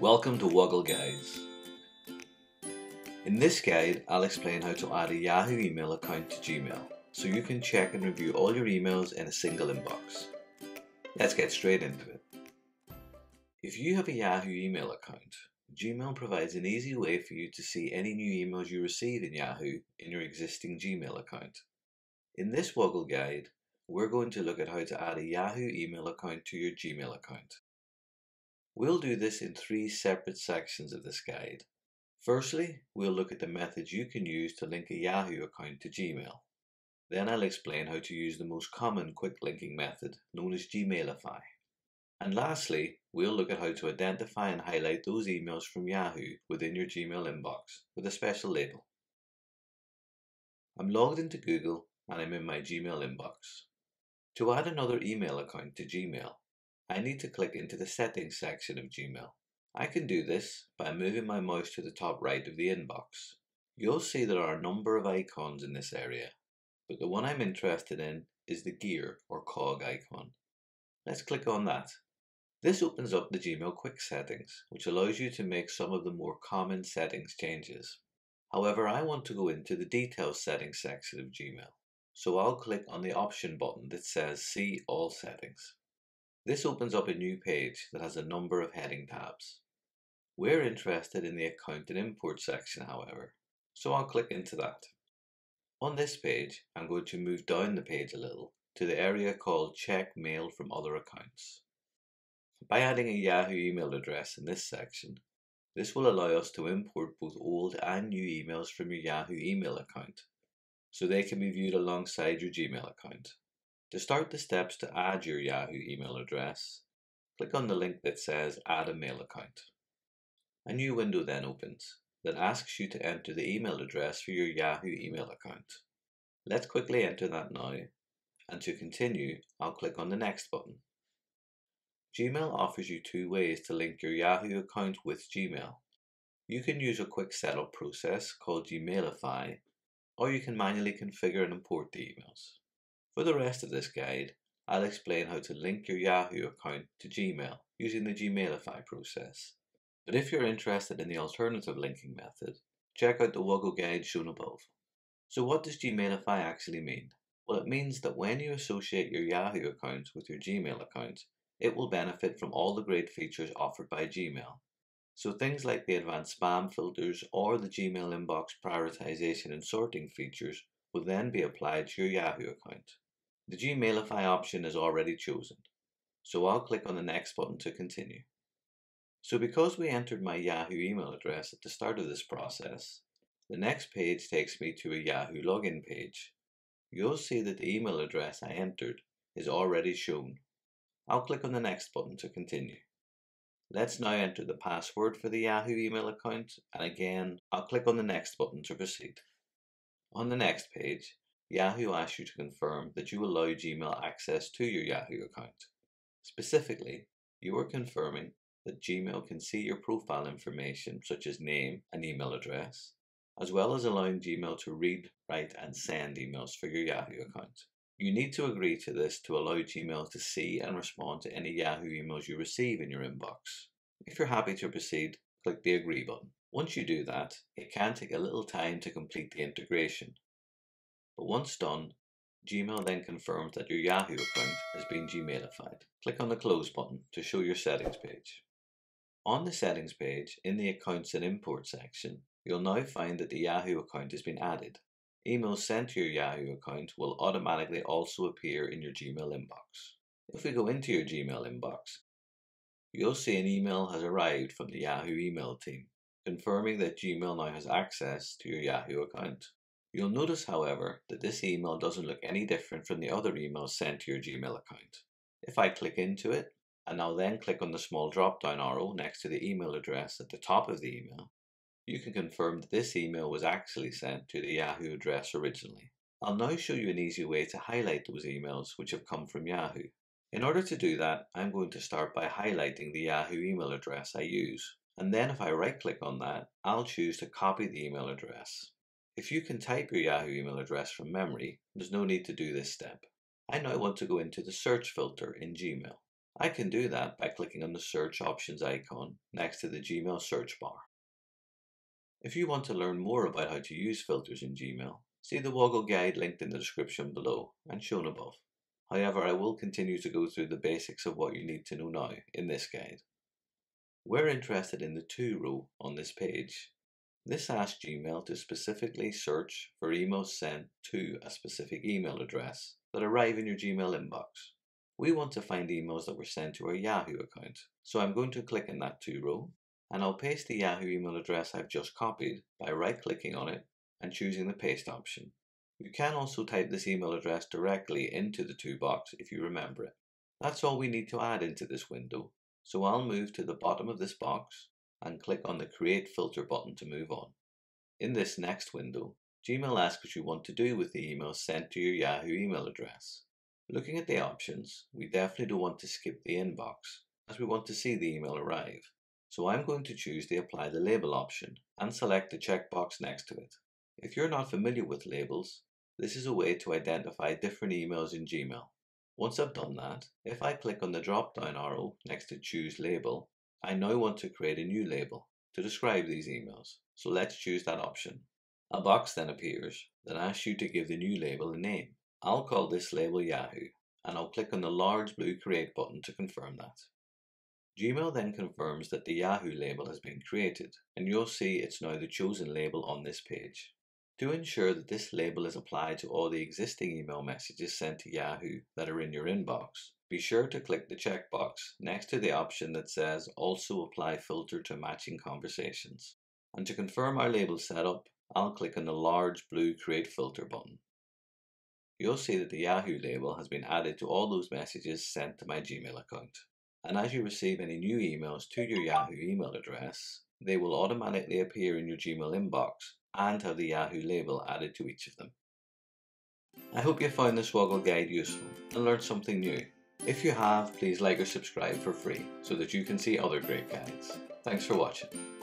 Welcome to Woggle Guides. In this guide, I'll explain how to add a Yahoo email account to Gmail, so you can check and review all your emails in a single inbox. Let's get straight into it. If you have a Yahoo email account, Gmail provides an easy way for you to see any new emails you receive in Yahoo in your existing Gmail account. In this Woggle guide, we're going to look at how to add a Yahoo email account to your Gmail account. We'll do this in three separate sections of this guide. Firstly, we'll look at the methods you can use to link a Yahoo account to Gmail. Then I'll explain how to use the most common quick linking method, known as Gmailify. And lastly, we'll look at how to identify and highlight those emails from Yahoo within your Gmail inbox with a special label. I'm logged into Google and I'm in my Gmail inbox. To add another email account to Gmail, I need to click into the settings section of Gmail. I can do this by moving my mouse to the top right of the inbox. You'll see there are a number of icons in this area, but the one I'm interested in is the gear or cog icon. Let's click on that. This opens up the Gmail quick settings, which allows you to make some of the more common settings changes. However, I want to go into the details settings section of Gmail, so I'll click on the option button that says See All Settings. This opens up a new page that has a number of heading tabs. We're interested in the account and import section, however, so I'll click into that. On this page, I'm going to move down the page a little to the area called Check Mail from Other Accounts. By adding a Yahoo email address in this section, this will allow us to import both old and new emails from your Yahoo email account, so they can be viewed alongside your Gmail account. To start the steps to add your Yahoo email address, click on the link that says Add a Mail Account. A new window then opens that asks you to enter the email address for your Yahoo email account. Let's quickly enter that now, and to continue, I'll click on the Next button. Gmail offers you two ways to link your Yahoo account with Gmail. You can use a quick setup process called Gmailify, or you can manually configure and import the emails. For the rest of this guide, I'll explain how to link your Yahoo account to Gmail using the Gmailify process. But if you're interested in the alternative linking method, check out the Woggle guide shown above. So what does Gmailify actually mean? Well, it means that when you associate your Yahoo account with your Gmail account, it will benefit from all the great features offered by Gmail. So things like the advanced spam filters or the Gmail inbox prioritization and sorting features will then be applied to your Yahoo account. The Gmailify option is already chosen, so I'll click on the Next button to continue. So because we entered my Yahoo email address at the start of this process, the next page takes me to a Yahoo login page. You'll see that the email address I entered is already shown. I'll click on the Next button to continue. Let's now enter the password for the Yahoo email account, and again, I'll click on the Next button to proceed. On the next page, Yahoo asks you to confirm that you allow Gmail access to your Yahoo account. Specifically, you are confirming that Gmail can see your profile information such as name and email address, as well as allowing Gmail to read, write and send emails for your Yahoo account. You need to agree to this to allow Gmail to see and respond to any Yahoo emails you receive in your inbox. If you're happy to proceed, click the Agree button. Once you do that, it can take a little time to complete the integration. But once done, Gmail then confirms that your Yahoo account has been Gmailified. Click on the Close button to show your settings page. On the settings page, in the Accounts and Import section, you'll now find that the Yahoo account has been added. Emails sent to your Yahoo account will automatically also appear in your Gmail inbox. If we go into your Gmail inbox, you'll see an email has arrived from the Yahoo email team, confirming that Gmail now has access to your Yahoo account. You'll notice, however, that this email doesn't look any different from the other emails sent to your Gmail account. If I click into it, and I'll then click on the small drop-down arrow next to the email address at the top of the email, you can confirm that this email was actually sent to the Yahoo address originally. I'll now show you an easy way to highlight those emails which have come from Yahoo. In order to do that, I'm going to start by highlighting the Yahoo email address I use. And then if I right click on that, I'll choose to copy the email address. If you can type your Yahoo email address from memory, there's no need to do this step. I now want to go into the search filter in Gmail. I can do that by clicking on the search options icon next to the Gmail search bar. If you want to learn more about how to use filters in Gmail, see the Woggle Guide linked in the description below and shown above. However, I will continue to go through the basics of what you need to know now in this guide. We're interested in the To row on this page. This asks Gmail to specifically search for emails sent to a specific email address that arrive in your Gmail inbox. We want to find emails that were sent to our Yahoo account, so I'm going to click in that To row, and I'll paste the Yahoo email address I've just copied by right-clicking on it and choosing the Paste option. You can also type this email address directly into the To box if you remember it. That's all we need to add into this window, so I'll move to the bottom of this box and click on the Create Filter button to move on. In this next window, Gmail asks what you want to do with the emails sent to your Yahoo email address. Looking at the options, we definitely don't want to skip the inbox, as we want to see the email arrive. So I'm going to choose the Apply the Label option and select the checkbox next to it. If you're not familiar with labels, this is a way to identify different emails in Gmail. Once I've done that, if I click on the drop-down arrow next to Choose Label, I now want to create a new label to describe these emails, so let's choose that option. A box then appears that asks you to give the new label a name. I'll call this label Yahoo, and I'll click on the large blue Create button to confirm that. Gmail then confirms that the Yahoo label has been created, and you'll see it's now the chosen label on this page. To ensure that this label is applied to all the existing email messages sent to Yahoo that are in your inbox, be sure to click the checkbox next to the option that says Also Apply Filter to Matching Conversations. And to confirm our label setup, I'll click on the large blue Create Filter button. You'll see that the Yahoo label has been added to all those messages sent to my Gmail account. And as you receive any new emails to your Yahoo email address, they will automatically appear in your Gmail inbox and have the Yahoo label added to each of them. I hope you found this Woggle guide useful and learned something new. If you have, please like or subscribe for free so that you can see other great guides. Thanks for watching.